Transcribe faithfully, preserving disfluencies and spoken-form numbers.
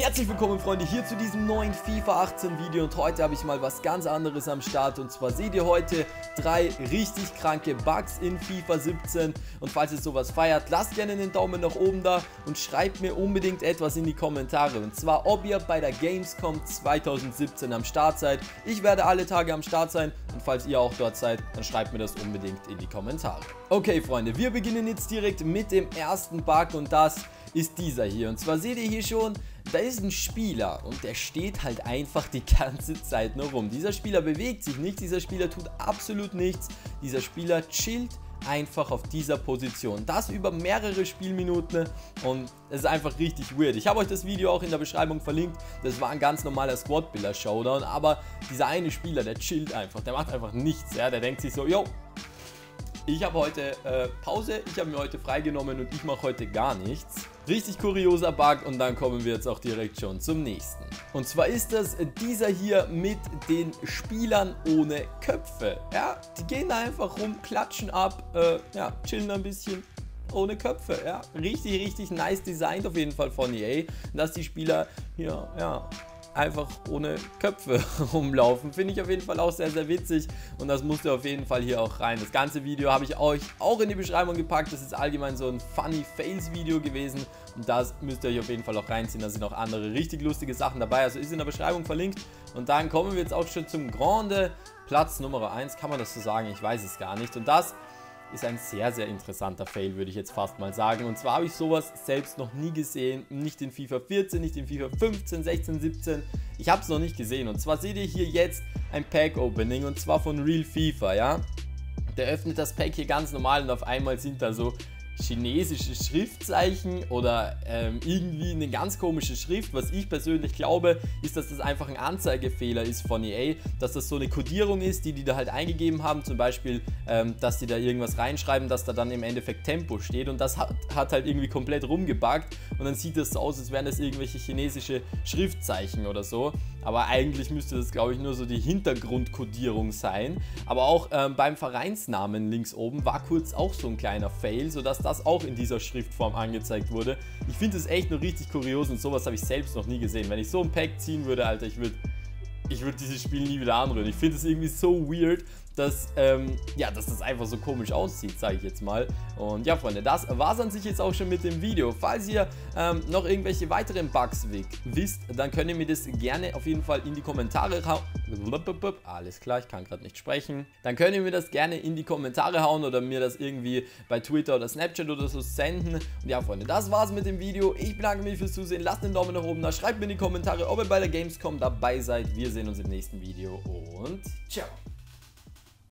Herzlich willkommen Freunde hier zu diesem neuen FIFA achtzehn Video und heute habe ich mal was ganz anderes am Start und zwar seht ihr heute drei richtig kranke Bugs in FIFA siebzehn und falls ihr sowas feiert, lasst gerne einen Daumen nach oben da und schreibt mir unbedingt etwas in die Kommentare und zwar ob ihr bei der Gamescom zwanzig siebzehn am Start seid. Ich werde alle Tage am Start sein und falls ihr auch dort seid, dann schreibt mir das unbedingt in die Kommentare. Okay Freunde, wir beginnen jetzt direkt mit dem ersten Bug und das ist dieser hier und zwar seht ihr hier schon, da ist ein Spieler und der steht halt einfach die ganze Zeit nur rum. Dieser Spieler bewegt sich nicht, dieser Spieler tut absolut nichts, dieser Spieler chillt einfach auf dieser Position. Das über mehrere Spielminuten und es ist einfach richtig weird. Ich habe euch das Video auch in der Beschreibung verlinkt, das war ein ganz normaler Squad-Builder-Showdown, aber dieser eine Spieler, der chillt einfach, der macht einfach nichts, ja? Der denkt sich so, yo, ich habe heute äh, Pause, ich habe mir heute freigenommen und ich mache heute gar nichts. Richtig kurioser Bug und dann kommen wir jetzt auch direkt schon zum nächsten. Und zwar ist das dieser hier mit den Spielern ohne Köpfe. Ja, die gehen da einfach rum, klatschen ab, äh, ja, chillen ein bisschen. Ohne Köpfe, ja. Richtig, richtig nice designed auf jeden Fall von E A, dass die Spieler hier, ja, einfach ohne Köpfe rumlaufen. Finde ich auf jeden Fall auch sehr, sehr witzig und das musste auf jeden Fall hier auch rein. Das ganze Video habe ich euch auch in die Beschreibung gepackt. Das ist allgemein so ein Funny Fails Video gewesen und das müsst ihr euch auf jeden Fall auch reinziehen. Da sind auch andere richtig lustige Sachen dabei. Also ist in der Beschreibung verlinkt und dann kommen wir jetzt auch schon zum Grande Platz Nummer eins. Kann man das so sagen? Ich weiß es gar nicht und das ist ein sehr, sehr interessanter Fail, würde ich jetzt fast mal sagen. Und zwar habe ich sowas selbst noch nie gesehen. Nicht in FIFA vierzehn, nicht in FIFA fünfzehn, sechzehn, siebzehn. Ich habe es noch nicht gesehen. Und zwar seht ihr hier jetzt ein Pack-Opening und zwar von Real FIFA, ja. Der öffnet das Pack hier ganz normal und auf einmal sind da so chinesische Schriftzeichen oder ähm, irgendwie eine ganz komische Schrift. Was ich persönlich glaube, ist, dass das einfach ein Anzeigefehler ist von E A, dass das so eine Codierung ist, die die da halt eingegeben haben, zum Beispiel, ähm, dass die da irgendwas reinschreiben, dass da dann im Endeffekt Tempo steht und das hat, hat halt irgendwie komplett rumgebuggt und dann sieht das so aus, als wären das irgendwelche chinesische Schriftzeichen oder so, aber eigentlich müsste das, glaube ich, nur so die Hintergrundcodierung sein, aber auch ähm, beim Vereinsnamen links oben war kurz auch so ein kleiner Fail, sodass da das auch in dieser Schriftform angezeigt wurde. Ich finde es echt nur richtig kurios und sowas habe ich selbst noch nie gesehen. Wenn ich so ein Pack ziehen würde, Alter, ich würde ich würd dieses Spiel nie wieder anrühren. Ich finde es irgendwie so weird, dass, ähm, ja, dass das einfach so komisch aussieht, sage ich jetzt mal. Und ja, Freunde, das war es an sich jetzt auch schon mit dem Video. Falls ihr ähm, noch irgendwelche weiteren Bugs wisst, dann könnt ihr mir das gerne auf jeden Fall in die Kommentare hauen. Alles klar, ich kann gerade nicht sprechen. Dann könnt ihr mir das gerne in die Kommentare hauen oder mir das irgendwie bei Twitter oder Snapchat oder so senden. Und ja, Freunde, das war's mit dem Video. Ich bedanke mich fürs Zusehen. Lasst einen Daumen nach oben da. Schreibt mir in die Kommentare, ob ihr bei der Gamescom dabei seid. Wir sehen uns im nächsten Video und ciao.